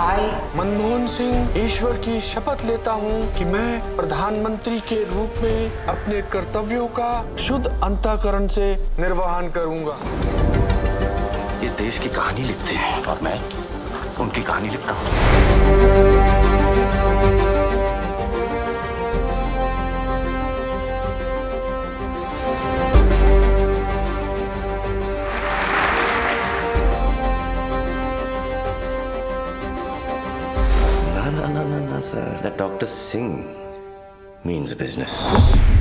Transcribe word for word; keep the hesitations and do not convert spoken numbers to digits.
I, Manmohan Singh, ईश्वर की शपथ लेता हूँ कि मैं प्रधानमंत्री के रूप में अपने कर्तव्यों का शुद्ध अंतःकरण से निर्वहन करूँगा। ये देश की कहानी लिखते हैं और मैं उनकी कहानी लिखता हूँ। No, no, no, no, sir. That Doctor Singh means business.